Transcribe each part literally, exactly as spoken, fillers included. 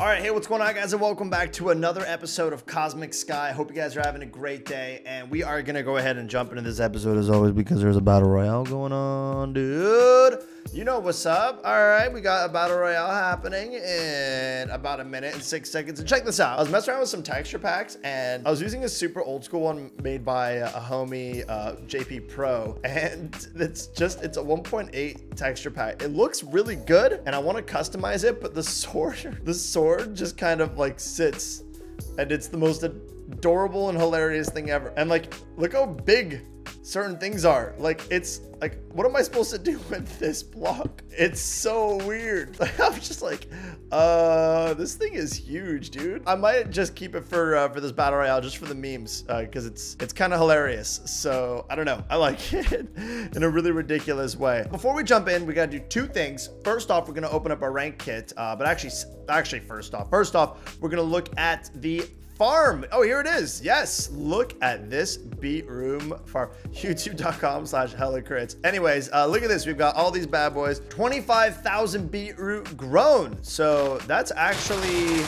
All right, hey, what's going on, guys, and welcome back to another episode of Cosmic Sky. I hope you guys are having a great day, and we are gonna go ahead and jump into this episode as always because there's a battle royale going on, dude. You know what's up. All right, we got a battle royale happening in about a minute and six seconds. And check this out. I was messing around with some texture packs, and I was using a super old school one made by a homie, uh, J P Pro, and it's just it's a one point eight texture pack. It looks really good, and I want to customize it, but the sword, the sword. Just kind of like sits, and it's the most adorable and hilarious thing ever. And like, look how big certain things are. Like, it's like, what am I supposed to do with this block? It's so weird. I'm just like, uh, this thing is huge, dude. I might just keep it for uh, for this battle royale, just for the memes, because uh, it's it's kind of hilarious. So I don't know, I like it in a really ridiculous way. Before we jump in, we gotta do two things. First off, we're gonna open up our rank kit, uh, but actually, actually, first off, first off, we're gonna look at the farm. Oh, here it is. Yes, look at this beat room farm. YouTube.com slash hella crits. Anyways, uh, look at this. We've got all these bad boys. twenty-five thousand beetroot grown. So that's actually...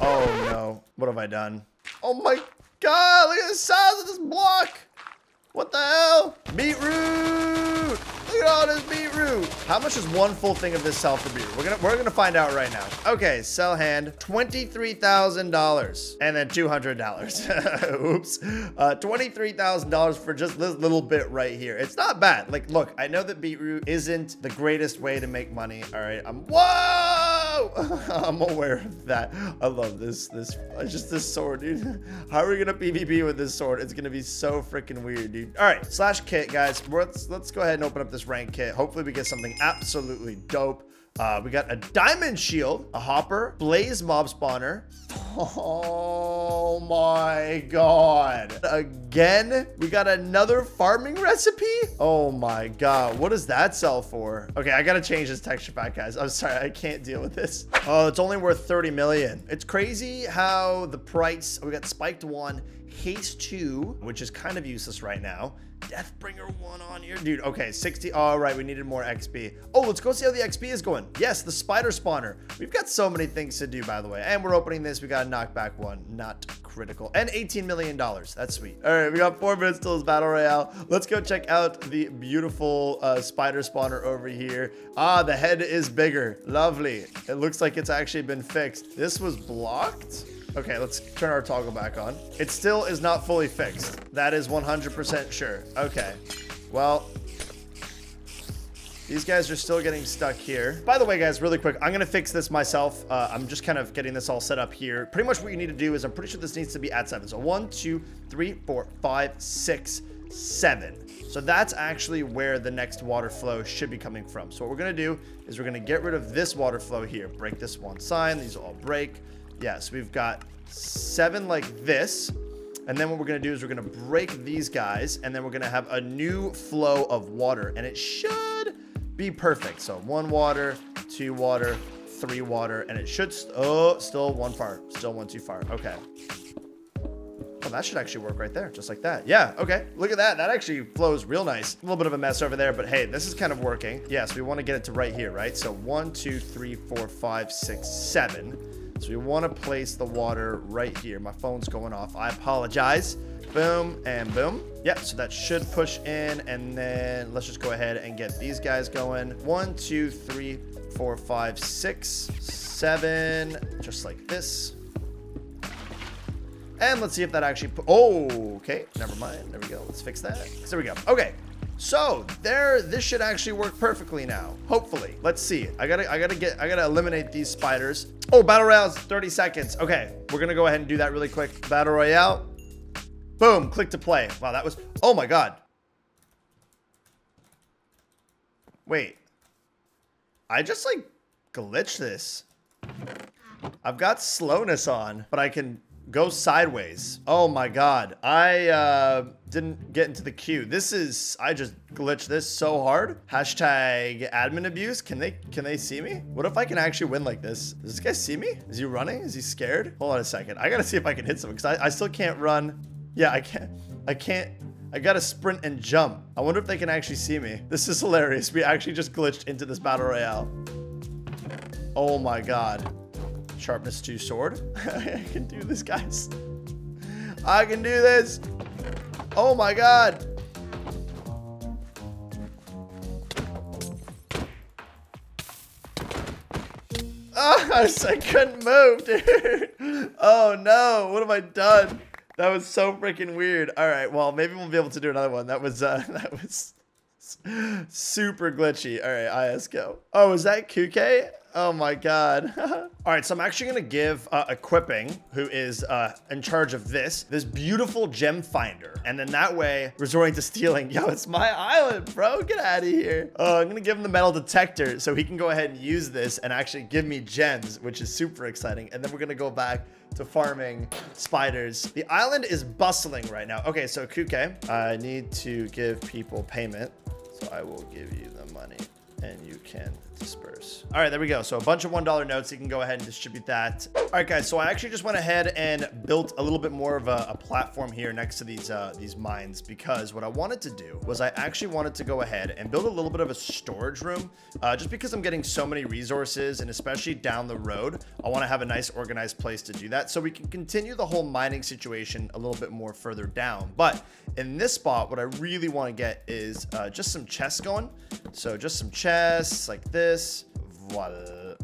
Oh, no. What have I done? Oh, my God. Look at the size of this block. What the hell? Beetroot. Look at all this beetroot. How much is one full thing of this sell for beetroot? We're gonna we're gonna find out right now. Okay, sell hand twenty-three thousand dollars, and then two hundred dollars. Oops, uh, twenty-three thousand dollars for just this little bit right here. It's not bad. Like, look, I know that beetroot isn't the greatest way to make money. All right, I'm whoa, I'm aware of that. I love this this just this sword, dude. How are we gonna PvP with this sword? It's gonna be so freaking weird, dude. All right, slash kit, guys. Let's let's go ahead and open up this rank kit. Hopefully we get something absolutely dope. Uh, we got a diamond shield, a hopper, blaze mob spawner. Oh my God. Again, we got another farming recipe. Oh my God. What does that sell for? Okay, I got to change this texture pack, guys. I'm sorry. I can't deal with this. Oh, it's only worth thirty million. It's crazy how the price, we got Spiked one, Haste two, which is kind of useless right now. Deathbringer one on here, dude. Okay, sixty. All right, we needed more X P. Oh, let's go see how the X P is going. Yes, the spider spawner. We've got so many things to do, by the way. And we're opening this. We got a knockback one, not critical, and eighteen million dollars. That's sweet. All right, we got four minutes till this battle royale. Let's go check out the beautiful uh, spider spawner over here. Ah, the head is bigger. Lovely. It looks like it's actually been fixed. This was blocked. Okay, let's turn our toggle back on. It still is not fully fixed. That is one hundred percent sure. Okay, well, these guys are still getting stuck here. By the way, guys, really quick, I'm gonna fix this myself. Uh, I'm just kind of getting this all set up here. Pretty much what you need to do is, I'm pretty sure this needs to be at seven. So one, two, three, four, five, six, seven. So that's actually where the next water flow should be coming from. So what we're gonna do is we're gonna get rid of this water flow here. Break this one sign, these will all break. Yes, we've got seven like this. And then what we're gonna do is we're gonna break these guys, and then we're gonna have a new flow of water, and it should be perfect. So one water, two water, three water, and it should, st oh, still one far, still one too far, okay. Well, that should actually work right there, just like that. Yeah, okay, look at that, that actually flows real nice. A little bit of a mess over there, but hey, this is kind of working. Yes, we wanna get it to right here, right? So one, two, three, four, five, six, seven. So we want to place the water right here. My phone's going off. I apologize. Boom and boom. Yep, so that should push in. And then let's just go ahead and get these guys going. One, two, three, four, five, six, seven. Just like this. And let's see if that actually... Oh, okay. Never mind. There we go. Let's fix that. There we go. Okay. So there, this should actually work perfectly now. Hopefully, let's see. I gotta, I gotta get, I gotta eliminate these spiders. Oh, battle royale's thirty seconds. Okay, we're gonna go ahead and do that really quick. Battle royale, boom, click to play. Wow, that was, oh my God. Wait, I just like glitched this. I've got slowness on, but I can go sideways. Oh my God. I uh, didn't get into the queue. This is, I just glitched this so hard. Hashtag admin abuse. Can they, can they see me? What if I can actually win like this? Does this guy see me? Is he running? Is he scared? Hold on a second. I gotta see if I can hit someone, because I, I still can't run. Yeah, I can't, I can't. I gotta sprint and jump. I wonder if they can actually see me. This is hilarious. We actually just glitched into this battle royale. Oh my God. Sharpness two sword. I can do this, guys. I can do this. Oh my god. Oh, I, just, I couldn't move, dude. Oh no, what have I done? That was so freaking weird. All right, well, maybe we'll be able to do another one. That was, uh, that was super glitchy. All right, let's go. Oh, is that Kuke? Oh my god. All right, so I'm actually gonna give uh, Equipping, who is uh, in charge of this, this beautiful gem finder. And then that way, resorting to stealing. Yo, it's my island, bro, get out of here. Oh, I'm gonna give him the metal detector so he can go ahead and use this and actually give me gems, which is super exciting. And then we're gonna go back to farming spiders. The island is bustling right now. Okay, so Kuke, I need to give people payment. So I will give you the money and you can disperse. All right, there we go. So a bunch of one dollar notes, you can go ahead and distribute that. All right, guys, so I actually just went ahead and built a little bit more of a, a platform here next to these uh, these mines, because what I wanted to do was I actually wanted to go ahead and build a little bit of a storage room, uh, just because I'm getting so many resources, and especially down the road, I wanna have a nice organized place to do that so we can continue the whole mining situation a little bit more further down. But in this spot, what I really wanna get is uh, just some chests going. So just some chests. Chests like this, voila.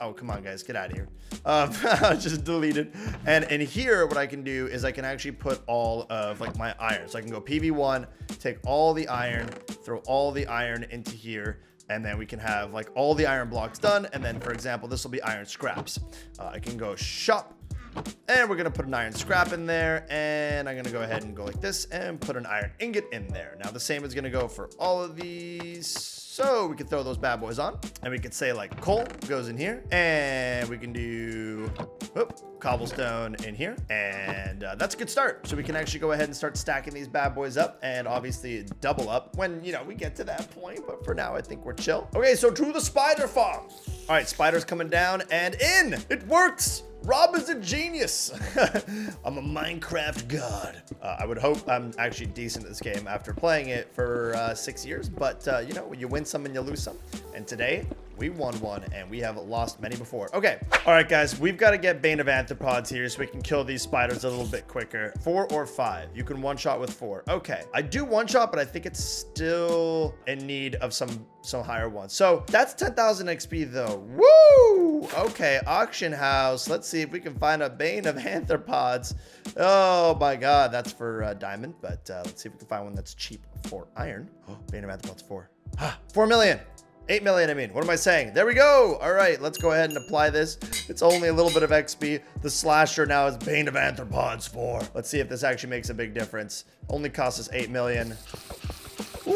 Oh, come on, guys, get out of here. Um, just deleted. And in here, what I can do is I can actually put all of like my iron. So I can go P V one, take all the iron, throw all the iron into here, and then we can have like all the iron blocks done. And then, for example, this will be iron scraps. Uh, I can go shop. And we're gonna put an iron scrap in there, and I'm gonna go ahead and go like this and put an iron ingot in there. Now the same is gonna go for all of these, so we can throw those bad boys on, and we could say like coal goes in here, and we can do whoop, cobblestone in here, and uh, that's a good start. So we can actually go ahead and start stacking these bad boys up, and obviously double up when, you know, we get to that point, but for now I think we're chill. Okay, so to the spider farm. All right, spiders coming down and in. It works. Rob is a genius. I'm a Minecraft god. Uh, I would hope I'm actually decent at this game after playing it for uh, six years, but uh, you know, you win some and you lose some. And today we won one and we have lost many before. Okay. All right, guys, we've got to get Bane of Arthropods here so we can kill these spiders a little bit quicker. Four or five. You can one shot with four. Okay. I do one shot, but I think it's still in need of some, some higher ones. So that's ten thousand X P though. Woo! Okay. Auction house. Let's see if we can find a Bane of Arthropods. Oh my God. That's for uh, diamond, but uh, let's see if we can find one that's cheap for iron. Oh, Bane of Arthropods four. Ah, four million. eight million, I mean, what am I saying? There we go. All right, let's go ahead and apply this. It's only a little bit of X P. The slasher now is Bane of Arthropods four. Let's see if this actually makes a big difference. Only cost us eight million. Ooh,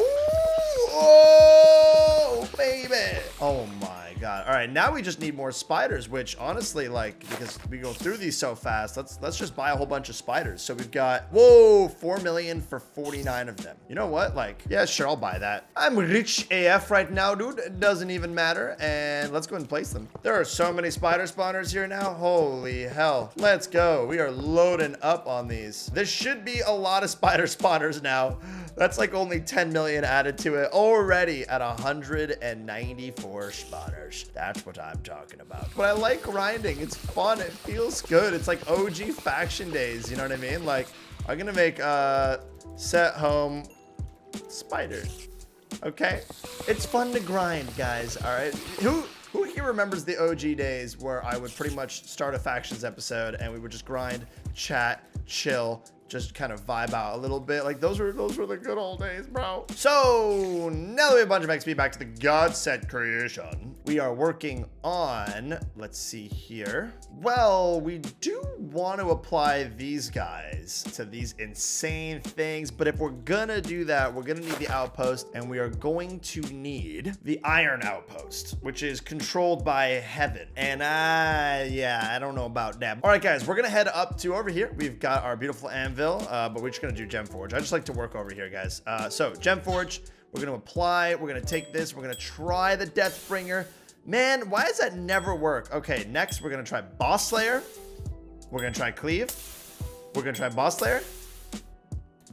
oh, baby. Oh my God. All right, now we just need more spiders, which honestly, like, because we go through these so fast, let's let's just buy a whole bunch of spiders. So we've got, whoa, four million for forty-nine of them. You know what? Like, yeah, sure, I'll buy that. I'm rich A F right now, dude. It doesn't even matter. And let's go and place them. There are so many spider spawners here now. Holy hell. Let's go. We are loading up on these. There should be a lot of spider spawners now. That's like only ten million added to it already at one hundred ninety-four spawners. That's what I'm talking about. But I like grinding. It's fun. It feels good. It's like O G faction days. You know what I mean? Like, I'm going to make a set home spider. Okay. It's fun to grind, guys. All right. Who, who here remembers the O G days where I would pretty much start a factions episode and we would just grind, chat, chill, just kind of vibe out a little bit. Like those were those were the good old days, bro. So now that we have a bunch of X P back to the God set creation, we are working on, let's see here. Well, we do want to apply these guys to these insane things, but if we're gonna do that, we're gonna need the outpost, and we are going to need the iron outpost, which is controlled by heaven. And I, yeah, I don't know about that. All right, guys, we're gonna head up to over here. We've got our beautiful anvil. Uh, but we're just gonna do Gemforge. I just like to work over here, guys. Uh, so Gemforge, we're gonna apply. We're gonna take this. We're gonna try the Deathbringer. Man, why does that never work? Okay, next we're gonna try Boss Slayer. We're gonna try Cleave. We're gonna try Boss Slayer.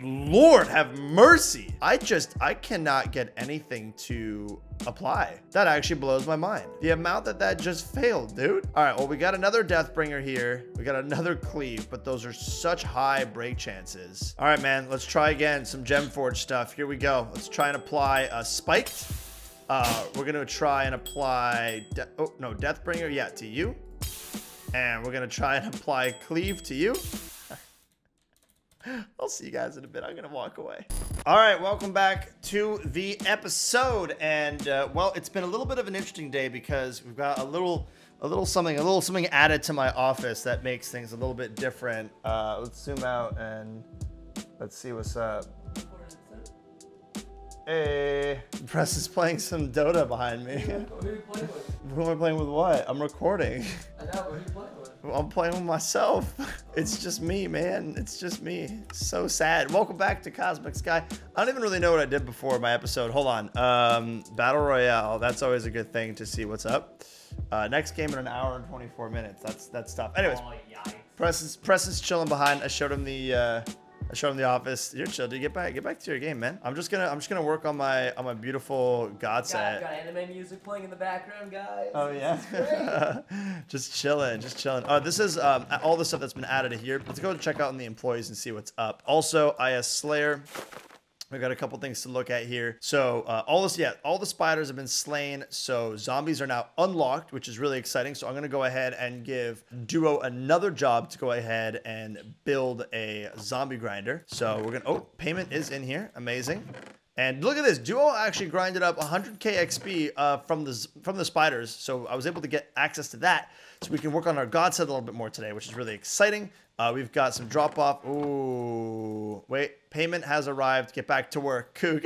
Lord have mercy. I just, I cannot get anything to apply. That actually blows my mind. The amount that that just failed, dude. All right, well, we got another Deathbringer here. We got another Cleave, but those are such high break chances. All right, man, let's try again. Some Gemforge stuff. Here we go. Let's try and apply a Spiked. Uh, we're going to try and apply, de oh, no, Deathbringer, yeah, to you. And we're going to try and apply Cleave to you. I'll see you guys in a bit. I'm going to walk away. All right, welcome back to the episode. And, uh, well, it's been a little bit of an interesting day because we've got a little, a little something, a little something added to my office that makes things a little bit different. Uh, let's zoom out and let's see what's up. Hey, Press is playing some Dota behind me. Who are you playing with? Who am I playing with what? I'm recording. I know, but who are you playing with? I'm playing with myself. It's just me, man. It's just me. So sad. Welcome back to Cosmic Sky. I don't even really know what I did before my episode. Hold on. Um, Battle Royale. That's always a good thing to see what's up. Uh, next game in an hour and twenty-four minutes. That's that's tough. Anyways, oh, yikes. Press is Press is chilling behind. I showed him the. Uh, I showed him the office. You're chill, dude. Get back, get back to your game, man. I'm just gonna, I'm just gonna work on my, on my beautiful God set. Got, got anime music playing in the background, guys. Oh yeah. Just chilling, just chilling. Oh, this is um, all the stuff that's been added to here. Let's go and check out on the employees and see what's up. Also, I S Slayer. We got a couple things to look at here. So uh, all this, yeah, all the spiders have been slain. So zombies are now unlocked, which is really exciting. So I'm gonna go ahead and give Duo another job to go ahead and build a zombie grinder. So we're gonna, oh, payment is in here, amazing. And look at this, Duo actually grinded up one hundred K X P uh, from the from the spiders. So I was able to get access to that. So we can work on our God set a little bit more today, which is really exciting. Uh, we've got some drop off. Ooh, wait, payment has arrived. Get back to work, Kook.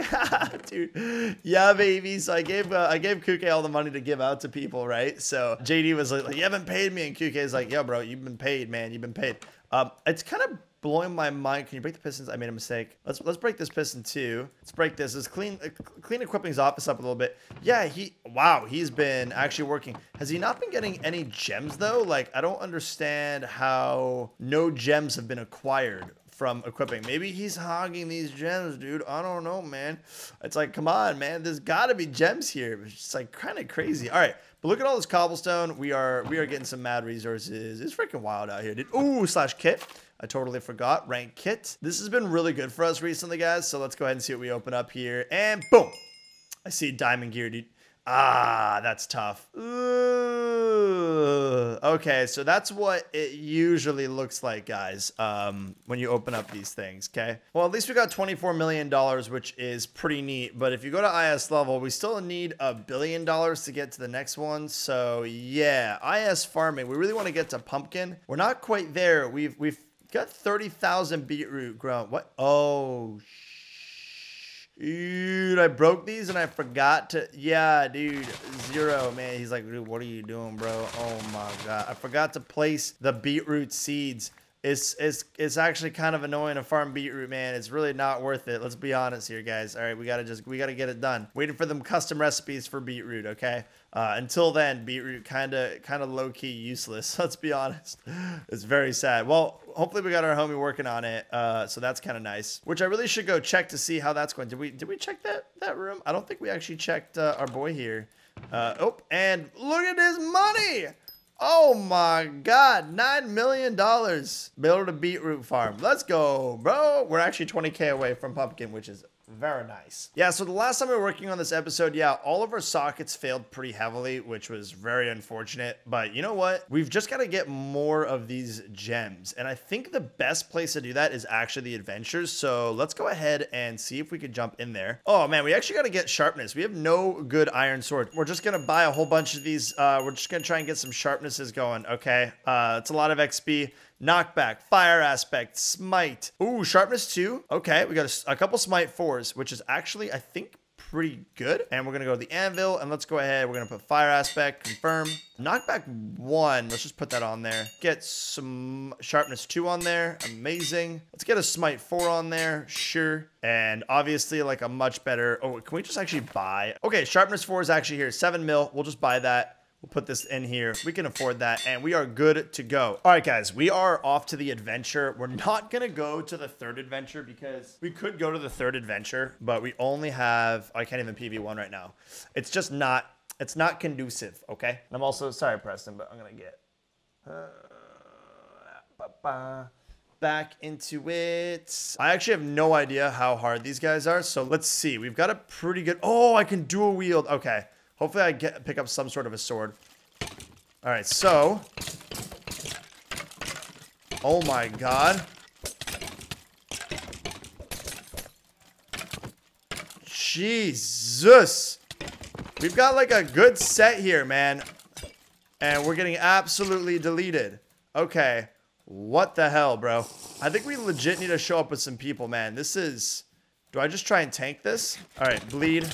Dude, yeah, baby. So I gave uh, I gave Kook all the money to give out to people, right? So J D was like, "You haven't paid me," and Kook is like, "Yo, bro, you've been paid, man. You've been paid." Um, it's kind of blowing my mind. Can you break the pistons? I made a mistake. Let's let's break this piston too. Let's break this. Let's clean uh, clean Equipping's office up a little bit. Yeah, he. Wow, he's been actually working. Has he not been getting any gems though? Like, I don't understand how no gems have been acquired from Equipping. Maybe he's hogging these gems, dude. I don't know, man. It's like, come on, man. There's got to be gems here. It's just like kind of crazy. All right. But look at all this cobblestone. We are we are getting some mad resources. It's freaking wild out here, dude. Ooh, slash kit. I totally forgot. Rank kit. This has been really good for us recently, guys. So let's go ahead and see what we open up here. And boom. I see diamond gear, dude. Ah, that's tough. Ooh. Okay, so that's what it usually looks like, guys, um, when you open up these things, okay? Well, at least we got twenty-four million dollars, which is pretty neat. But if you go to I S level, we still need a billion dollars to get to the next one. So, yeah, I S farming. We really want to get to pumpkin. We're not quite there. We've, we've got thirty thousand beetroot grown. What? Oh, shit. Dude, I broke these and I forgot to, yeah, dude, zero, man. He's like, dude, what are you doing, bro? Oh my God. I forgot to place the beetroot seeds. It's, it's, it's actually kind of annoying to farm beetroot, man. It's really not worth it. Let's be honest here, guys. All right, we got to just, we got to get it done. Waiting for them custom recipes for beetroot, okay? Uh, until then, beetroot kind of kind of low-key useless. Let's be honest. It's very sad. Well, hopefully we got our homie working on it, uh, so that's kind of nice. Which I really should go check to see how that's going. Did we did we check that that room? I don't think we actually checked uh, our boy here. Uh, oh, and look at his money! Oh my God, nine million dollars build a beetroot farm. Let's go, bro. We're actually twenty K away from pumpkin, which is very nice. Yeah, so the last time we were working on this episode, yeah, all of our sockets failed pretty heavily, which was very unfortunate. But you know what? We've just got to get more of these gems. And I think the best place to do that is actually the adventures. So let's go ahead and see if we could jump in there. Oh man, we actually got to get sharpness. We have no good iron sword. We're just going to buy a whole bunch of these. Uh, we're just going to try and get some sharpnesses going. Okay, uh, it's a lot of X P. Knockback, Fire Aspect, Smite. Ooh, Sharpness two. Okay, we got a, a couple Smite fours, which is actually, I think, pretty good. And we're going to go to the anvil, and let's go ahead. We're going to put Fire Aspect, confirm. Knockback one. Let's just put that on there. Get some Sharpness two on there. Amazing. Let's get a Smite four on there. Sure. And obviously, like, a much better... Oh, can we just actually buy... Okay, Sharpness four is actually here. seven mil. We'll just buy that. We'll put this in here. We can afford that, and we are good to go. All right, guys, we are off to the adventure. We're not going to go to the third adventure because we could go to the third adventure, but we only have... I can't even P V one right now. It's just not... It's not conducive, okay? And I'm also... Sorry, Preston, but I'm going to get... Uh, back into it. I actually have no idea how hard these guys are, so let's see. We've got a pretty good... Oh, I can dual wield. Okay. Hopefully I get pick up some sort of a sword. All right, so. Oh my God. Jesus. We've got like a good set here, man. And we're getting absolutely deleted. Okay. What the hell, bro? I think we legit need to show up with some people, man. This is... Do I just try and tank this? All right, bleed.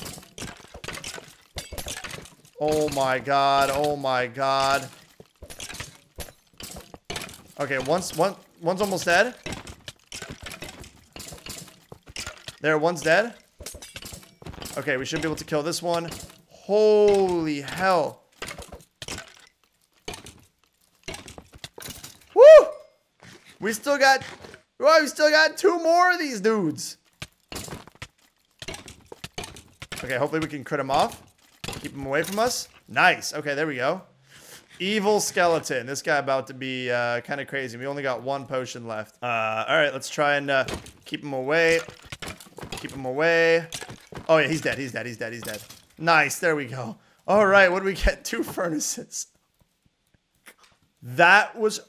Oh my God, oh my God. Okay, one's, one, one's almost dead. There, one's dead. Okay, we should be able to kill this one. Holy hell. Woo! We still got, well, we still got two more of these dudes. Okay, hopefully we can crit them off. Keep him away from us. Nice. Okay, there we go. Evil skeleton. This guy about to be uh, kind of crazy. We only got one potion left. Uh, all right, let's try and uh, keep him away. Keep him away. Oh, yeah, he's dead. He's dead. He's dead. He's dead. Nice. There we go. All right, what did we get? Two furnaces. That was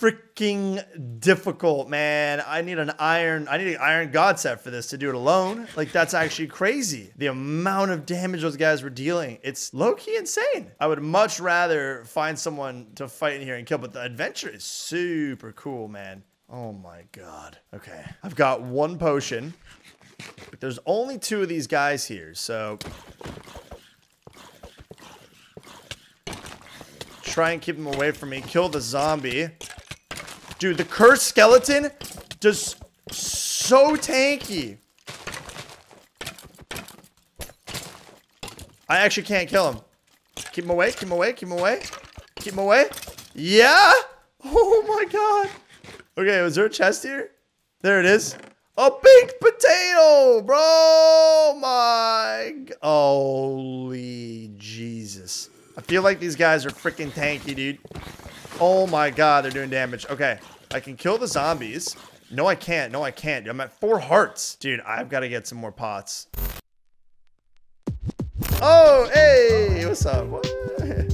freaking difficult, man. I need an iron. I need an iron god set for this to do it alone. Like, that's actually crazy. The amount of damage those guys were dealing. It's low-key insane. I would much rather find someone to fight in here and kill, but the adventure is super cool, man. Oh my God. Okay. I've got one potion. There's only two of these guys here, so... Try and keep him away from me. Kill the zombie. Dude, the cursed skeleton does so tanky. I actually can't kill him. Keep him away. Keep him away. Keep him away. Keep him away. Yeah. Oh my God. Okay, was there a chest here? There it is. A baked potato, bro. Oh my. Holy Jesus. I feel like these guys are freaking tanky, dude. Oh my God, they're doing damage. Okay, I can kill the zombies. No, I can't. No, I can't. I'm at four hearts. Dude, I've got to get some more pots. Oh, hey, what's up? What?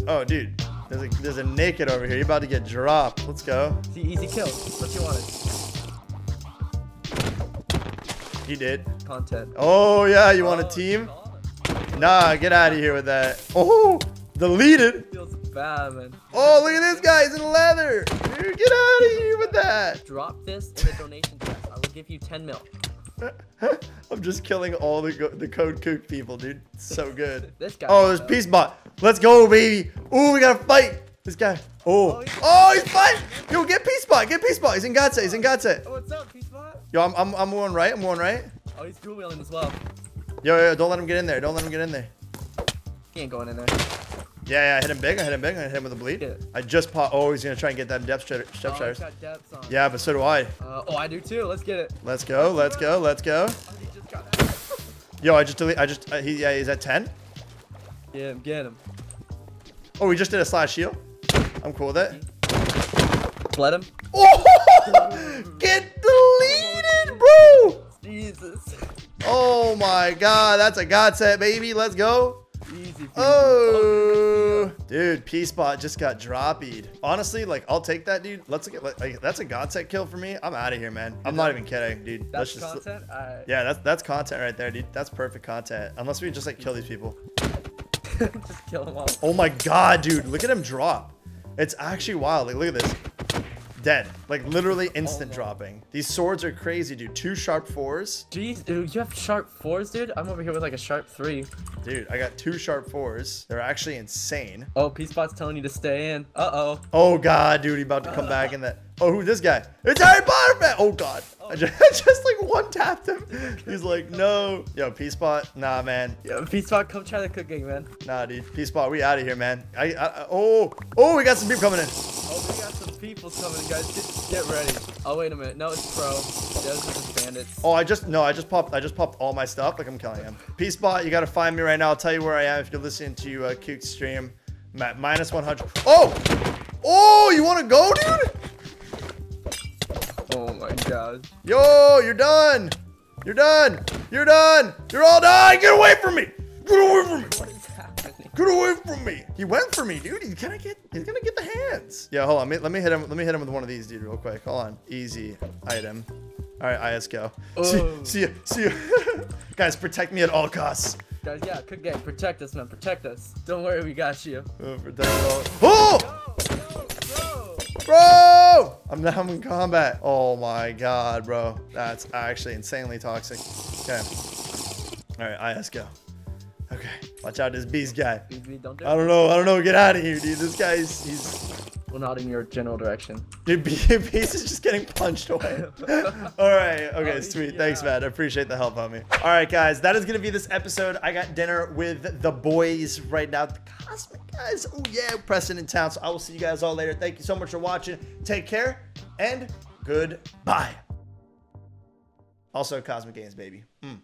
Oh, dude, there's a, there's a naked over here. You're about to get dropped. Let's go. It's an easy kill. What you wanted. He did. Content. Oh, yeah, you want a team? Nah, get out of here with that. Oh. Deleted. Feels bad, man. Oh, look at this guy. He's in leather. Dude, get out of here with that. Drop this in the donation chest. I will give you ten mil. I'm just killing all the go the code cook people, dude. It's so good. This guy. Oh, there's PeaceBot. Let's go, baby. Ooh, we got to fight. This guy. Oh. Oh, he's, oh, he's fighting. Yo, get PeaceBot. Get PeaceBot. He's in Gatsa. He's in Gatsa. Oh, what's up, PeaceBot? Yo, I'm, I'm, I'm going right. I'm going right. Oh, he's dual wheeling as well. Yo, yo, don't let him get in there. Don't let him get in there. He ain't going in there. Yeah, yeah, I hit him big, I hit him big, I hit him with a bleed. I just pop. Oh, he's gonna try and get that depth step oh, striders. Yeah, but so do I. Uh, oh, I do too. Let's get it. Let's go, let's go, let's go. Oh, he just got that. Yo, I just delete. I just. Uh, he, yeah, he's at ten. Yeah, I'm getting him. Oh, we just did a slash shield. I'm cool with it. Let him. Oh, get deleted, bro. Jesus. Oh my God, that's a god set, baby. Let's go. Easy. Oh, dude, PeaceBot just got droppied. Honestly, like, I'll take that, dude. Let's get like that's a god set kill for me. I'm out of here, man. I'm not even kidding, dude. That's just, content. I... Yeah, that's that's content right there, dude. That's perfect content. Unless we just like kill these people. Just kill them all. Oh my God, dude, look at him drop. It's actually wild. Like, look at this. Dead. Like literally instant oh, dropping. These swords are crazy, dude. Two sharp fours. Jeez, dude, you have sharp fours, dude? I'm over here with like a sharp three. Dude, I got two sharp fours. They're actually insane. Oh, PeaceBot's telling you to stay in. Uh-oh. Oh God, dude, he about to come uh -oh. back in that. Oh, who's this guy? It's Harry Potter Man! Oh, God. I just, I just like one-tapped him. He's like, no. Yo, PeaceBot? Nah, man. Yo, PeaceBot, come try the cooking, man. Nah, dude. PeaceBot, we out of here, man. I, I, oh, oh, we got some people coming in. Oh, we got some people coming in, guys. Just get ready. Oh, wait a minute. No, it's Pro. Those are just bandits. Oh, I just, no, I just popped, I just popped all my stuff. Like, I'm killing him. PeaceBot, you got to find me right now. I'll tell you where I am if you're listening to uh, Cook's stream. I'm at minus one hundred. Oh! Oh, you want to go, dude? Oh my God. Yo, you're done. You're done. You're done. You're all done. Get away from me. Get away from me. What is happening? Get away from me. He went for me, dude. He's gonna get he's gonna get the hands. Yeah, hold on. Let me hit him. Let me hit him with one of these, dude, real quick. Hold on. Easy item. All right, I S go. Oh. See, see ya. See ya. Guys, protect me at all costs. Guys, yeah, good game. Protect us, man. Protect us. Don't worry, we got you. Oh, protect all. Oh! No, no, bro! Bro! I'm now in combat. Oh my God, bro. That's actually insanely toxic. Okay. All right, I S go. Okay. Watch out, this beast guy. Don't do I don't know. It. I don't know. Get out of here, dude. This guy's he's. Well, not in your general direction. Dude, beast is just getting punched away. All right. Okay, oh, sweet. Yeah. Thanks, man. I appreciate the help on me. All right, guys. That is gonna be this episode. I got dinner with the boys right now. The Cosmic guys. Oh yeah, Preston in town. So I will see you guys all later. Thank you so much for watching. Take care and goodbye. Also, Cosmic Games, baby. Mm.